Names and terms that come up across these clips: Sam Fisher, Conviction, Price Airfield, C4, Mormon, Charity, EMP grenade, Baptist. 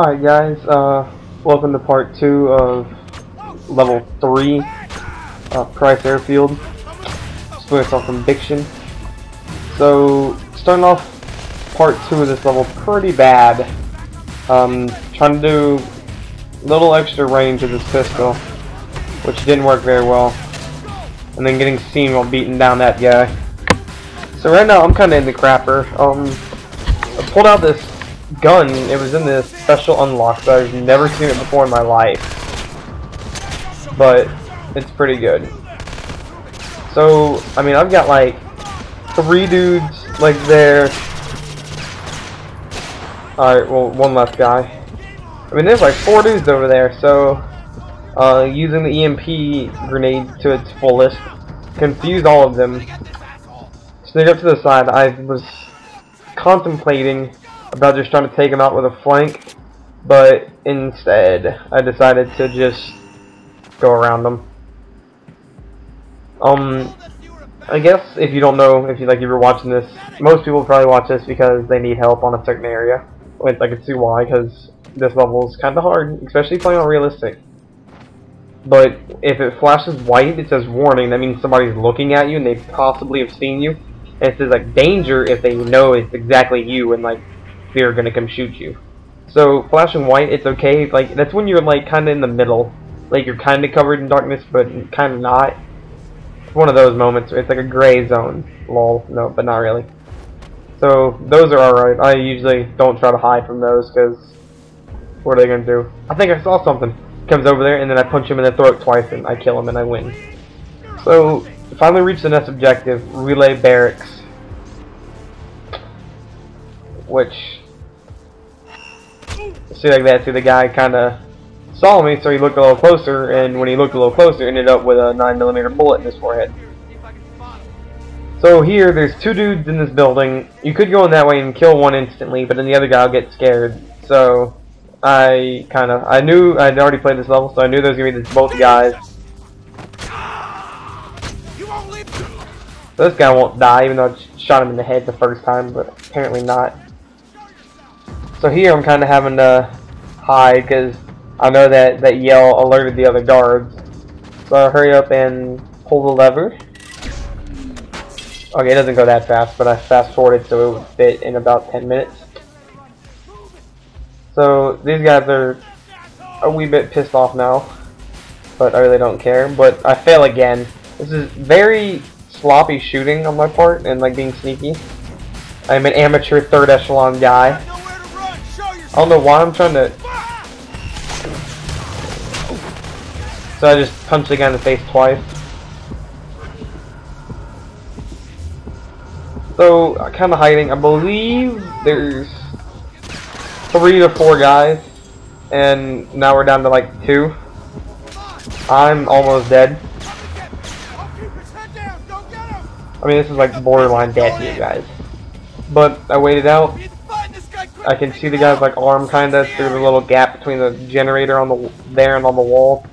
Alright guys, welcome to part 2 of level 3 of Price Airfield. Just focused on Conviction. So, starting off part 2 of this level pretty bad. Trying to do a little extra range of this pistol, which didn't work very well. And then getting seen while beating down that guy. So right now I'm kinda in the crapper. I pulled out this gun. It was in this special unlock, so I've never seen it before in my life, but it's pretty good. So I mean, I've got like 3 dudes like there. Alright, well, one left guy. I mean, there's like 4 dudes over there, so using the EMP grenade to its fullest confused all of them. Sneak up to the side. I was contemplating about just trying to take him out with a flank, but instead I decided to just go around him. I guess if you don't know, if you were watching this, most people probably watch this because they need help on a certain area. I can see why, because this level is kind of hard, especially playing on realistic. But if it flashes white, it says warning. That means somebody's looking at you and they possibly have seen you. And it says like danger if they know it's exactly you and like they're gonna come shoot you. So flashing white, it's okay. Like that's when you're like kind of in the middle, like you're kind of covered in darkness but kind of not. It's one of those moments. It's like a gray zone. Lol. No, but not really. So those are alright. I usually don't try to hide from those because what are they gonna do? I think I saw something. Comes over there and then I punch him in the throat twice and I kill him and I win. So finally reached the next objective, relay barracks, which see like that. See, the guy kind of saw me, so he looked a little closer, and when he looked a little closer, ended up with a 9mm bullet in his forehead. So here, there's 2 dudes in this building. You could go in that way and kill one instantly, but then the other guy will get scared. So I knew I'd already played this level, so I knew there was gonna be both guys. So this guy won't die, even though I shot him in the head the first time, but apparently not. So here I'm kind of having to hide because I know that that yell alerted the other guards. So I hurry up and pull the lever. Okay, it doesn't go that fast, but I fast forwarded so it would fit in about 10 minutes. So these guys are a wee bit pissed off now, but I really don't care. But I fail again. This is very sloppy shooting on my part and like being sneaky. I'm an amateur third echelon guy. I don't know why I'm trying to. So I just punched the guy in the face twice. So I'm kind of hiding. I believe there's 3 to 4 guys, and now we're down to like 2. I'm almost dead. I mean, this is like borderline death here, guys. But I waited out. I can see the guy's like arm kinda through the little gap between the generator on the there and on the wall.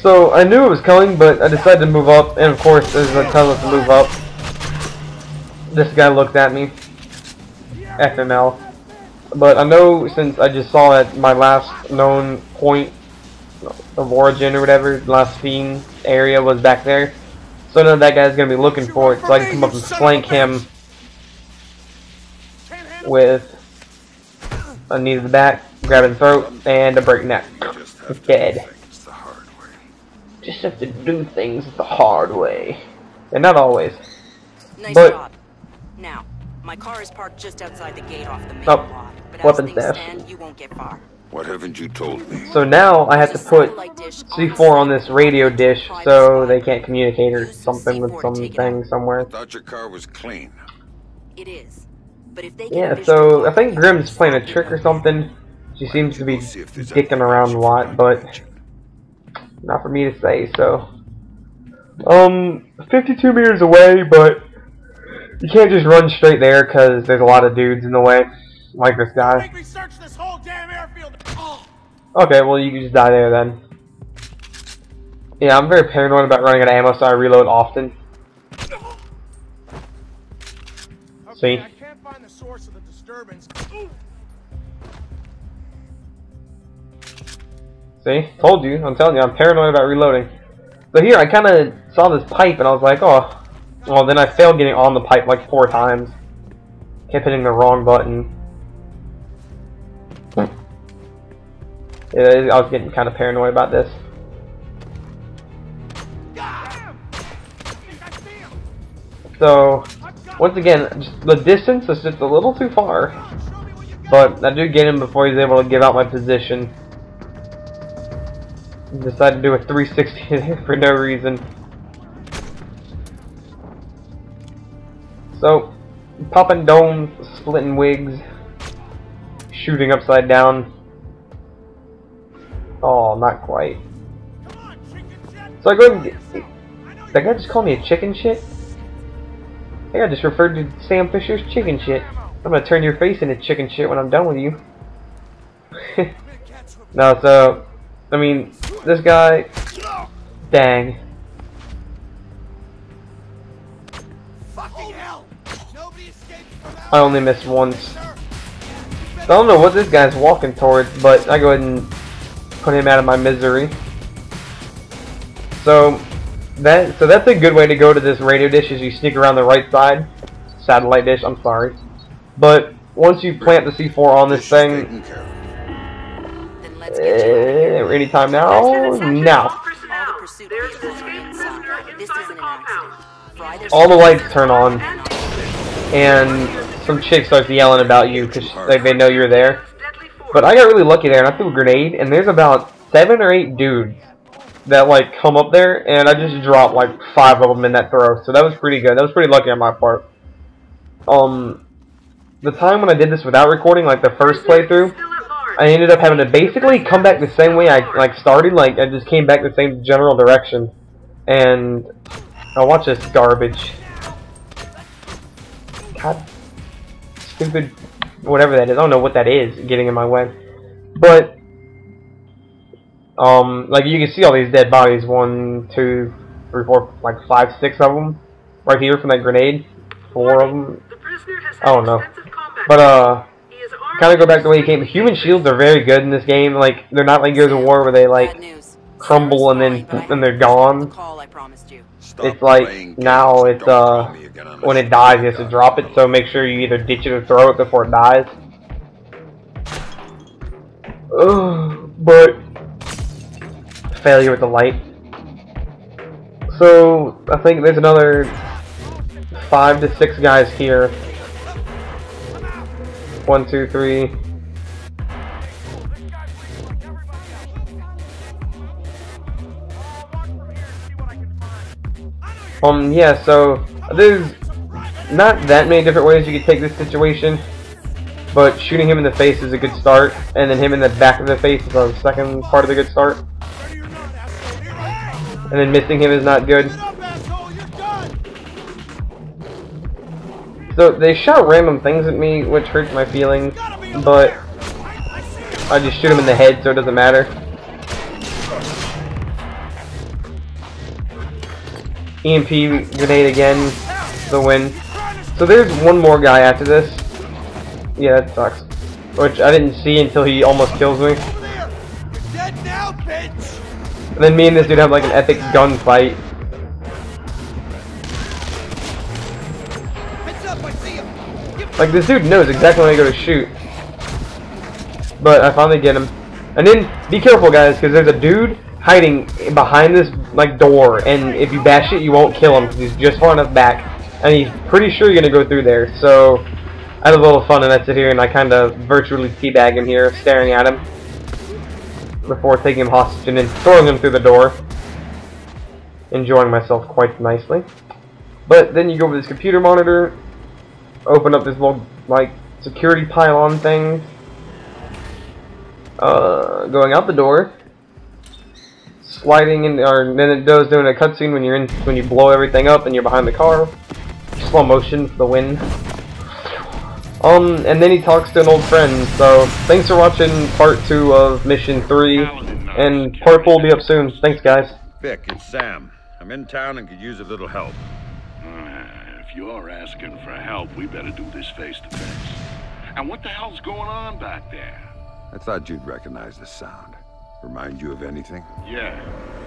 So I knew it was coming, but I decided to move up, and of course there's a ton of to move up. This guy looked at me. FML. But I know since I just saw at my last known point of origin or whatever, last scene area was back there. So I know that guy's gonna be looking for it, so I can come up and flank him with a knee to the back, grab his throat, and a break neck. He's dead. Just have to do things the hard way. And not always. Nice job. Now, my car is parked just outside the gate off the main lot, but as things stand, you won't get far. What haven't you told me? So now I have to put C4 on this radio dish so they can't communicate or something with something somewhere. I thought your car was clean. It is. But if they yeah, so I think Grimm's playing a trick or something. She seems to be dicking around a lot, but not for me to say, so. 52 meters away, but you can't just run straight there because there's a lot of dudes in the way. Like this guy. Okay, well, you can just die there then. Yeah, I'm very paranoid about running out of ammo, so I reload often. See? See? Told you. I'm telling you, I'm paranoid about reloading. So here, I kind of saw this pipe, and I was like, oh. Well, then I failed getting on the pipe like 4 times. Kept hitting the wrong button. Yeah, I was getting kind of paranoid about this. So, once again, just the distance is just a little too far. But I do get him before he's able to give out my position. Decided to do a 360 there for no reason. So, popping domes, splitting wigs, shooting upside down. Oh, not quite. So I go and get, that guy just called me a chicken shit? That guy just referred to Sam Fisher's chicken shit. I'm gonna turn your face into chicken shit when I'm done with you. No, so, I mean, this guy, dang. I only missed once. I don't know what this guy's walking towards, but I go ahead and put him out of my misery. So that's a good way to go to this radio dish, is you sneak around the right side. Satellite dish, I'm sorry. But once you plant the C4 on this thing, anytime now, all the lights turn on, and some chick starts yelling about you because like, they know you're there. But I got really lucky there, and I threw a grenade, and there's about 7 or 8 dudes that, like, come up there, and I just dropped, like, 5 of them in that throw. So that was pretty good. That was pretty lucky on my part. The time when I did this without recording, like, the first playthrough, I ended up having to basically come back the same way I, like, started. Like, I just came back the same general direction. And, oh, watch this garbage. God. Stupid. Whatever that is, I don't know what that is getting in my way, but like you can see all these dead bodies, 1, 2, 3, 4, like 5, 6 of them right here from that grenade, 4 of them. I don't know, but kind of go back the way you came. Human shields are very good in this game. Like they're not like Gears of War where they like crumble and then they're gone. It's like now it's when it dies you have to drop it, so make sure you either ditch it or throw it before it dies. But failure with the light. So I think there's another 5 to 6 guys here. 1, 2, 3. Yeah, so there's not that many different ways you could take this situation, but shooting him in the face is a good start, and then him in the back of the face is the second part of the good start. And then missing him is not good. So they shot random things at me, which hurts my feelings, but I just shoot him in the head so it doesn't matter. EMP grenade again, the win. So there's one more guy after this. Yeah, that sucks. Which I didn't see until he almost kills me. And then me and this dude have like an epic gunfight. Like this dude knows exactly when I go to shoot. But I finally get him. And then be careful guys, because there's a dude hiding behind this like door, and if you bash it you won't kill him because he's just far enough back, and he's pretty sure you're gonna go through there. So I had a little fun and I sit here and I kind of virtually teabag him here, staring at him before taking him hostage and then throwing him through the door, enjoying myself quite nicely. But then you go over this computer monitor, open up this little like security pylon thing, going out the door, sliding in, or then it does doing a cutscene when you're in, when you blow everything up and you're behind the car. Slow motion for the win. And then he talks to an old friend. So thanks for watching part 2 of Mission 3, and part 4 will be up soon. Thanks, guys. Vic, it's Sam. I'm in town and could use a little help. If you're asking for help, we better do this face to face. And what the hell's going on back there? I thought you'd recognize the sound. Remind you of anything? Yeah.